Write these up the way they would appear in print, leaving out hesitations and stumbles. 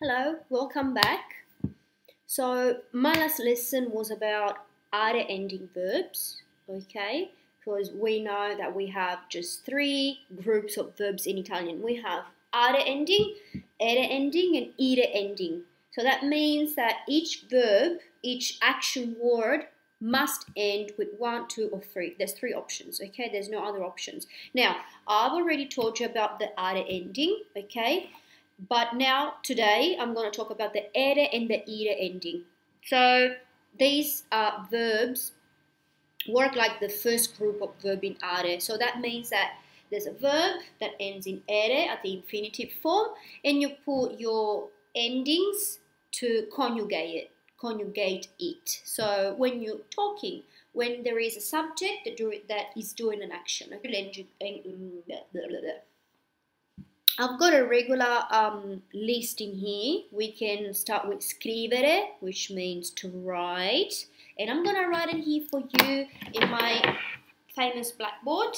Hello, welcome back. So my last lesson was about either ending verbs, okay? Because we know that we have just three groups of verbs in Italian. We have either ending, and ire ending. So that means that each verb, each action word must end with one, two, or three. There's three options, okay? There's no other options. Now, I've already told you about the either ending, okay? But now, today, I'm going to talk about the ere and the ire ending. So, these verbs work like the first group of verb in are. So, that means that there's a verb that ends in ere at the infinitive form, and you put your endings to conjugate it. So, when you're talking, when there is a subject that is doing an action, I've got a regular list in here. We can start with scrivere, which means to write. And I'm going to write it here for you in my famous blackboard.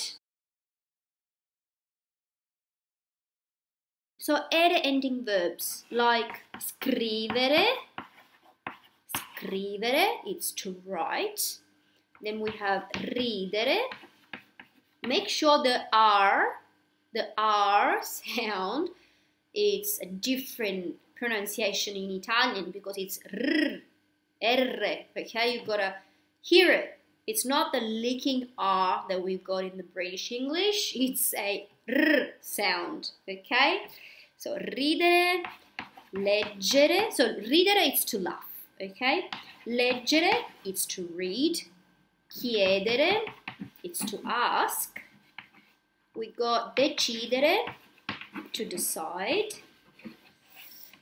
So, ere ending verbs like scrivere. Scrivere, it's to write. Then we have ridere. Make sure the R sound, it's a different pronunciation in Italian because it's R, R, okay? You've got to hear it. It's not the licking R that we've got in the British English. It's a R sound, okay? So, ridere, leggere. So, ridere, it's to laugh, okay? Leggere, it's to read. Chiedere, it's to ask. We got decidere, to decide,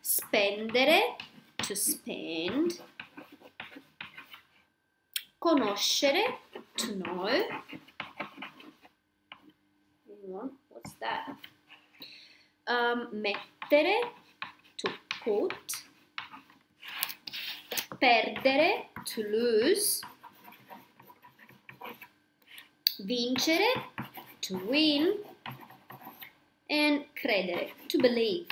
spendere, to spend, conoscere, to know. What's that? Mettere, to put, perdere, to lose, vincere, to win, and credere, to believe.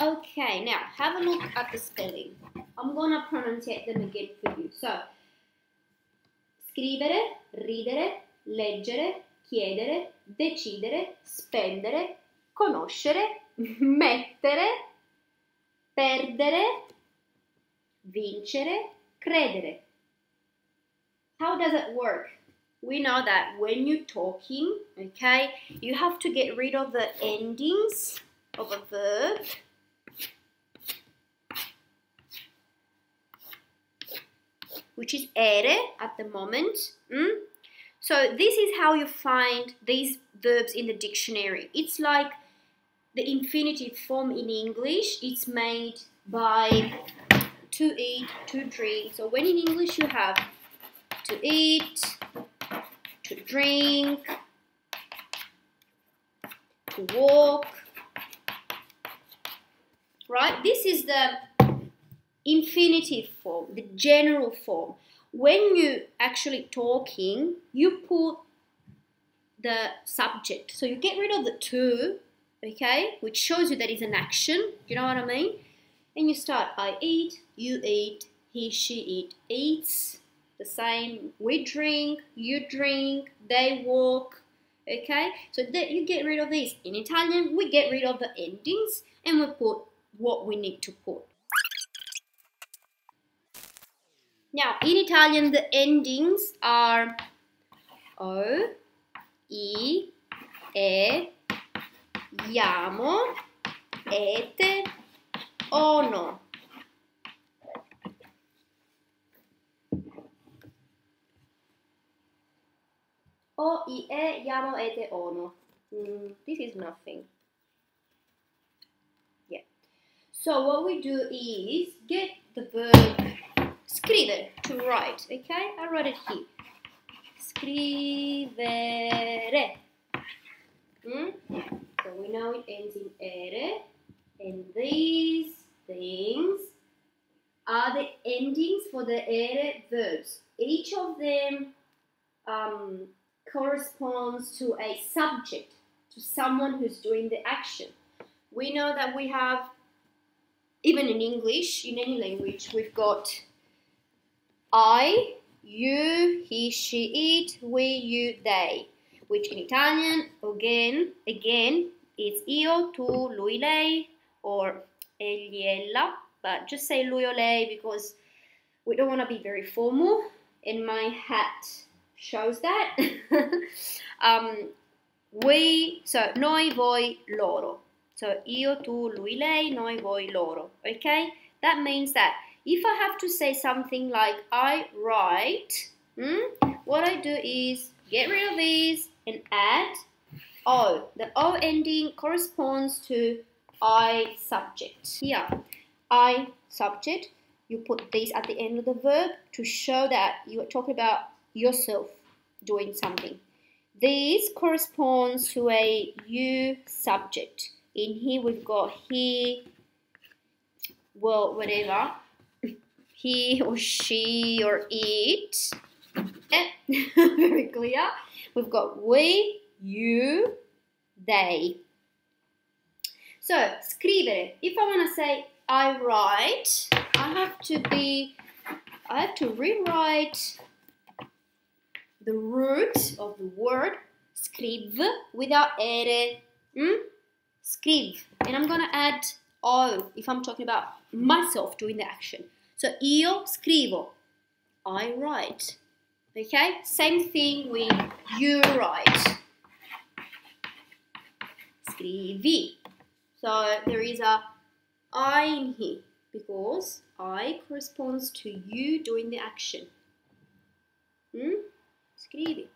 Okay, now have a look at the spelling. I'm gonna pronunciate them again for you. So, scrivere, ridere, leggere, chiedere, decidere, spendere, conoscere, mettere, perdere, vincere, credere. How does it work? We know that when you're talking, okay, you have to get rid of the endings of a verb. Which is ere at the moment. So this is how you find these verbs in the dictionary. It's like the infinitive form in English. It's made by to eat, to drink. So when in English you have to eat, to drink, to walk, right? This is the infinitive form, the general form. When you actually talking, you put the subject. So you get rid of the to, okay, which shows you that it's an action, you know what I mean? And you start, I eat, you eat, he, she, it, eats. The same, we drink, you drink, they walk, okay? So that you get rid of these. In Italian, we get rid of the endings and we put what we need to put. Now, in Italian, the endings are O, I, E, iamo, ete, ono. O, I, E, iamo, ete, ono. This is nothing. Yeah. So what we do is get the verb scrivere, to write. Okay, I wrote it here. Scrivere. So we know it ends in ere. And these things are the endings for the ere verbs. Each of them corresponds to a subject, to someone who's doing the action. we know that we have, even in English, in any language, we've got I, you, he, she, it, we, you, they, which in Italian, again, it's io, tu, lui, lei, or egli, ella, but just say lui or lei because we don't want to be very formal, and my hat shows that. We, so noi, voi, loro. So io, tu, lui, lei, noi, voi, loro. Okay? That means that if I have to say something like I write, what I do is get rid of these and add O. The O ending corresponds to I subject. Here, I subject. You put these at the end of the verb to show that you are talking about yourself doing something. This corresponds to a you subject. In here we've got he, well, whatever, he or she or it. Very clear. We've got we, you, they. So, scrivere. If I want to say I write, I have to rewrite the root of the word scriv without ere. Scriv. And I'm going to add o if I'm talking about myself doing the action. So io scrivo. I write. Okay? Same thing with you write. Scrivi. So there is a I in here because I corresponds to you doing the action. Scrivi.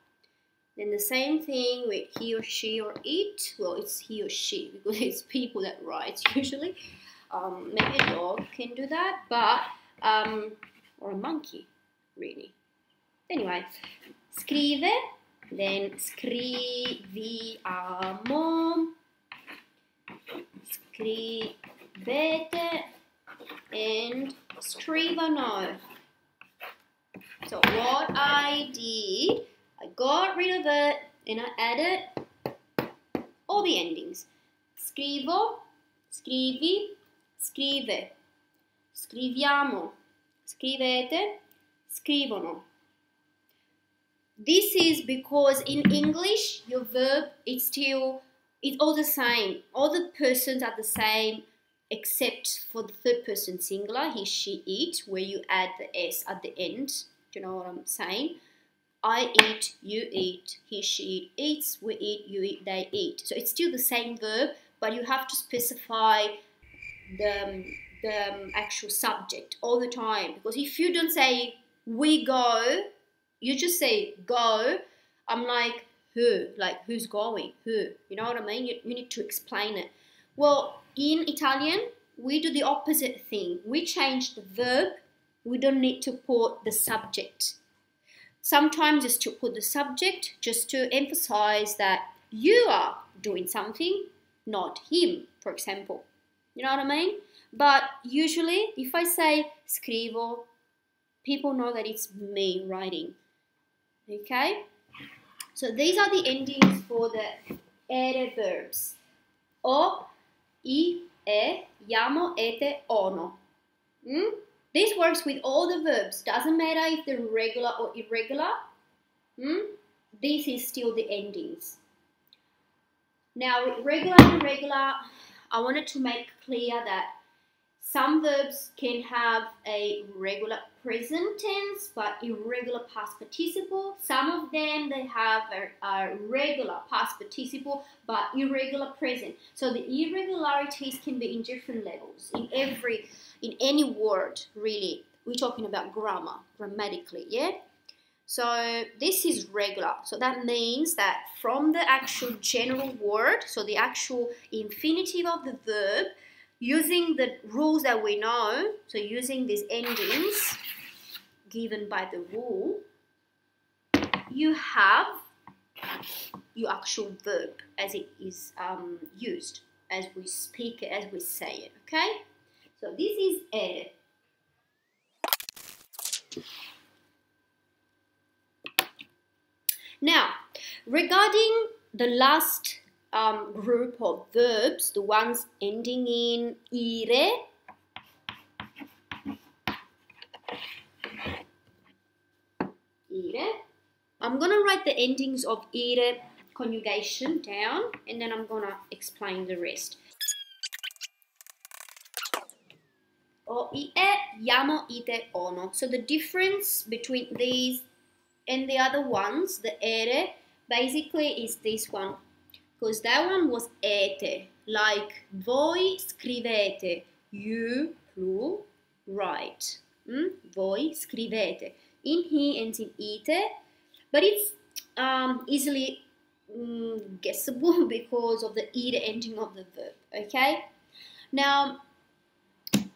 Then the same thing with he or she or it. Well, it's he or she because it's people that write usually. Maybe a dog can do that, but or a monkey, really. Anyway, scrive, then scriviamo, scrivete, and scrivono. So what I did, I got rid of it and I added all the endings. Scrivo, scrivi, scrive. Scriviamo, scrivete, scrivono. This is because in English, your verb is still, it's all the same. All the persons are the same except for the third person singular, he, she, it, where you add the S at the end. Do you know what I'm saying? I eat, you eat, he, she eats, we eat, you eat, they eat. So it's still the same verb, but you have to specify the actual subject all the time. Because if you don't say, we go, you just say, go, I'm like, who? Like, who's going? Who? You know what I mean? You need to explain it. Well, in Italian, we do the opposite thing. We change the verb. We don't need to put the subject. Sometimes just to put the subject, just to emphasize that you are doing something, not him, for example. You know what I mean? But usually, if I say scrivo, people know that it's me writing. Okay? So these are the endings for the ere verbs. O, I, e, iamo, ete, ono. This works with all the verbs. Doesn't matter if they're regular or irregular. This is still the endings. Now, with regular and irregular, I wanted to make clear that some verbs can have a regular present tense but irregular past participle. Some of them, they have a regular past participle but irregular present. So the irregularities can be in different levels, in any word, really. We're talking about grammar, grammatically, yeah? So this is regular. So that means that from the actual general word, so the actual infinitive of the verb, using the rules that we know, so using these endings given by the rule, you have your actual verb as it is used, as we speak it, as we say it, okay? So this is ere. Now, regarding the last group of verbs, the ones ending in ire, I'm going to write the endings of ire conjugation down, and then I'm going to explain the rest. O-i-e, yamo, ite, ono. So the difference between these and the other ones, the ere, basically is this one. Because that one was ete, like voi scrivete, you, plural, write. Voi scrivete. In he ends in ite, but it's easily guessable because of the ite ending of the verb, okay? Now,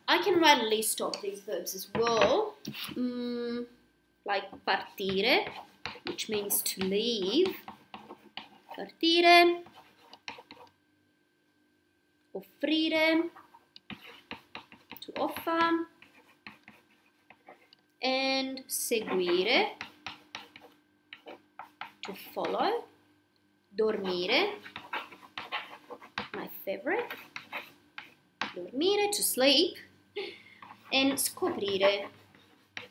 I can write a list of these verbs as well, like partire, which means to leave, partire, offrire, to offer, and seguire, to follow, dormire, my favorite, dormire, to sleep, and scoprire,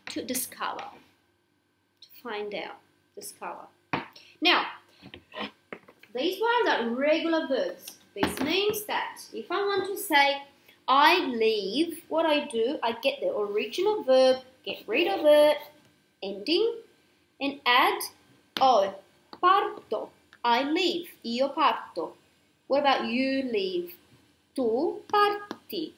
to discover, to find out, discover. Now, these ones are regular verbs. This means that if I want to say, I leave, what I do, I get the original verb, get rid of it, ending, and add o, parto, I leave, io parto. What about you leave? Tu parti,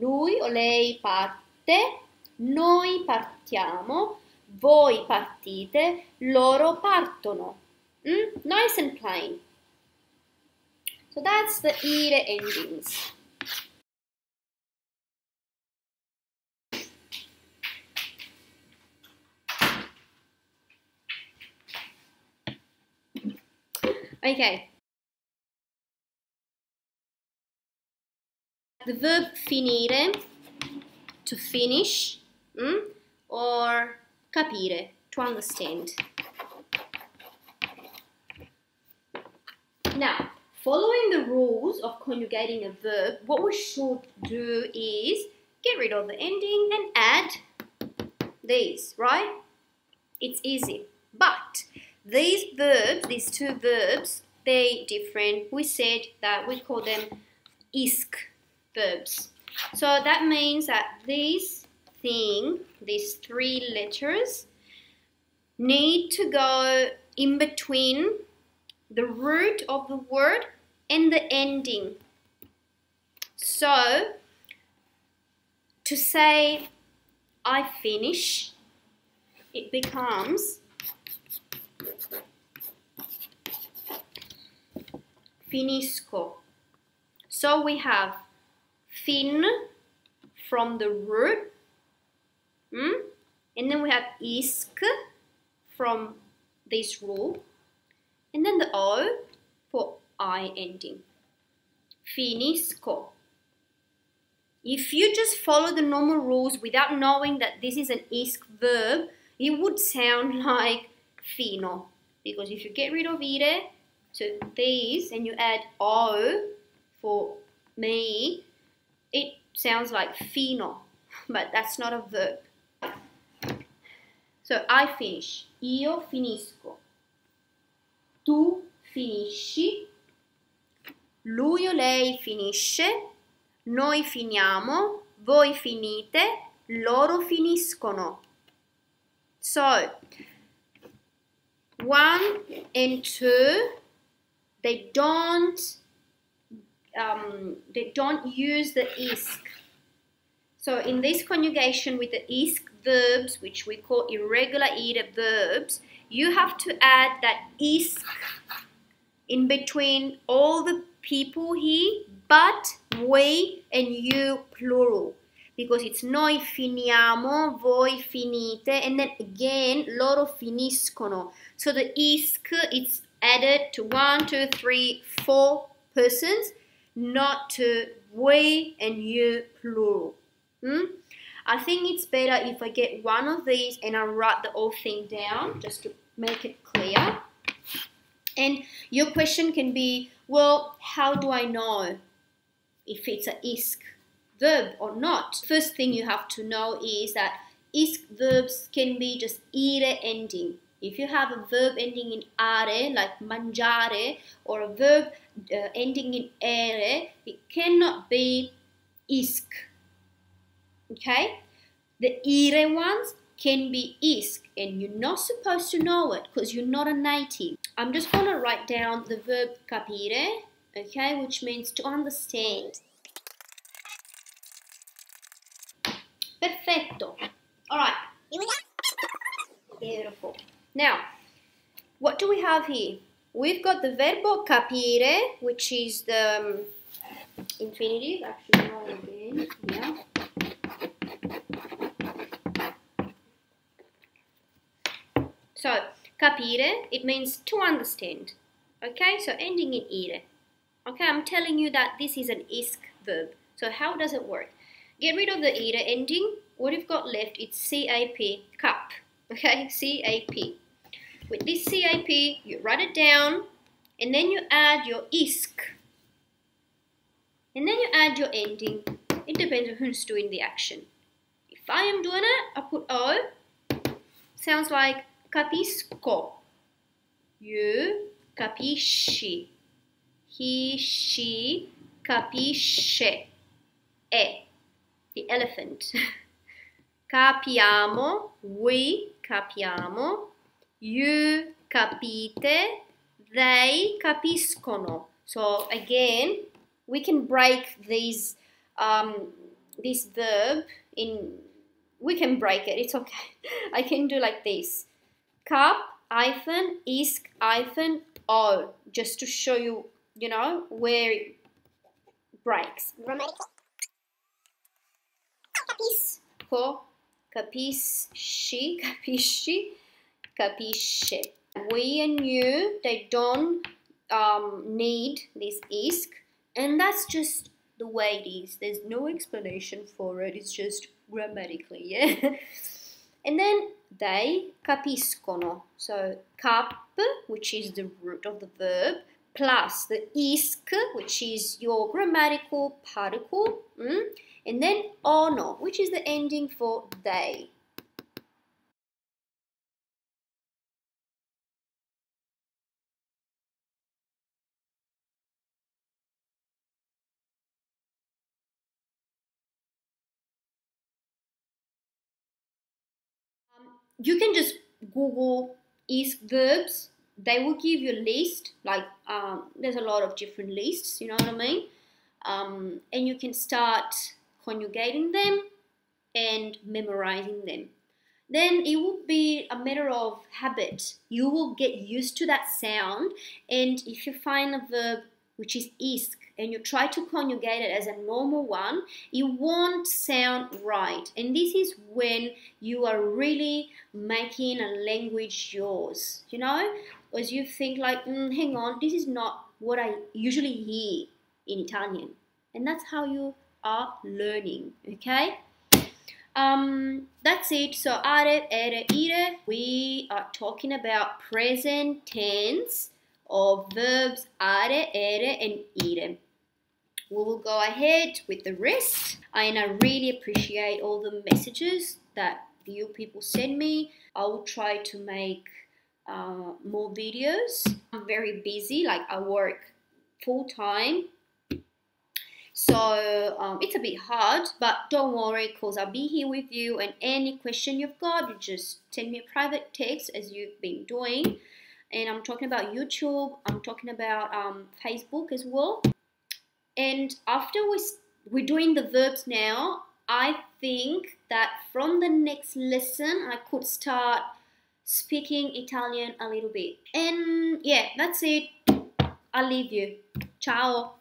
lui o lei parte, noi partiamo, voi partite, loro partono. Nice and plain. So that's the ire endings. Okay. The verb finire, to finish, or capire, to understand. Now, following the rules of conjugating a verb, what we should do is get rid of the ending and add these, right? It's easy, but these verbs, these two verbs, they're different. We said that we call them isk verbs. So that means that this thing, these three letters, need to go in between the root of the word and the ending. So, to say, I finish, it becomes finisco. So we have fin from the root, and then we have isk from this rule, and then the o for I ending. Finisco. If you just follow the normal rules without knowing that this is an isk verb, it would sound like fino, because if you get rid of ire, so these, and you add o for me, it sounds like fino, but that's not a verb. So I finish, io finisco, tu finisci, lui o lei finisce, noi finiamo, voi finite, loro finiscono. So, 1 and 2, they don't use the isk. So in this conjugation with the isk verbs, which we call irregular ire verbs, you have to add that isk in between all the people here, but we and you plural, because it's noi finiamo, voi finite, and then again loro finiscono. So the isk, it's added to 1, 2, 3, 4 persons, not to we and you plural. I think it's better if I get one of these and I write the whole thing down just to make it clear. And your question can be, Well, how do I know if it's an isk verb or not? First thing you have to know is that isk verbs can be just ire ending. If you have a verb ending in are, like mangiare, or a verb ending in ere, it cannot be isk. Okay? The ire ones can be isk, and you're not supposed to know it because you're not a native. I'm just going to write down the verb capire, okay, which means to understand. Perfecto. Alright. Beautiful. Now, what do we have here? We've got the verbo capire, which is the infinitive. Actually, no, again. Yeah. So, capire, it means to understand. Okay, so ending in ire. Okay, I'm telling you that this is an isk verb. So, how does it work? Get rid of the ire ending. What you've got left is C-A-P, cap. Okay, C-A-P. With this CAP, you write it down, and then you add your isk. And then you add your ending. It depends on who's doing the action. If I am doing it, I put O. Sounds like capisco. You capisci. He, she, capisce. E. The elephant. Capiamo. We capiamo. You capite, they capiscono. So again, we can break these, this verb in, we can break it, it's okay. I can do like this, cap-isk-o, just to show you, you know, where it breaks. Capisco, capisci, capisci. Capisce. We and you, they don't need this isk, and that's just the way it is. There's no explanation for it, it's just grammatically, yeah? And then they capiscono. So cap, which is the root of the verb, plus the isk, which is your grammatical particle, and then ono, which is the ending for they. You can just Google isk verbs. They will give you a list, like there's a lot of different lists, you know what I mean? And you can start conjugating them and memorizing them. Then it will be a matter of habit. You will get used to that sound, and if you find a verb which is isk, and you try to conjugate it as a normal one, it won't sound right. And this is when you are really making a language yours, you know? As you think like, hang on, this is not what I usually hear in Italian. And that's how you are learning, okay? That's it. So, are, ere, ire, we are talking about present tense of verbs are, ere, and ire. We will go ahead with the rest, and I really appreciate all the messages that you people send me. I will try to make more videos. I'm very busy, like I work full time, so it's a bit hard, but don't worry, because I'll be here with you, and any question you've got, you just send me a private text as you've been doing. And I'm talking about YouTube, I'm talking about Facebook as well. And after we're doing the verbs now, I think that from the next lesson, I could start speaking Italian a little bit. And yeah, that's it. I'll leave you. Ciao.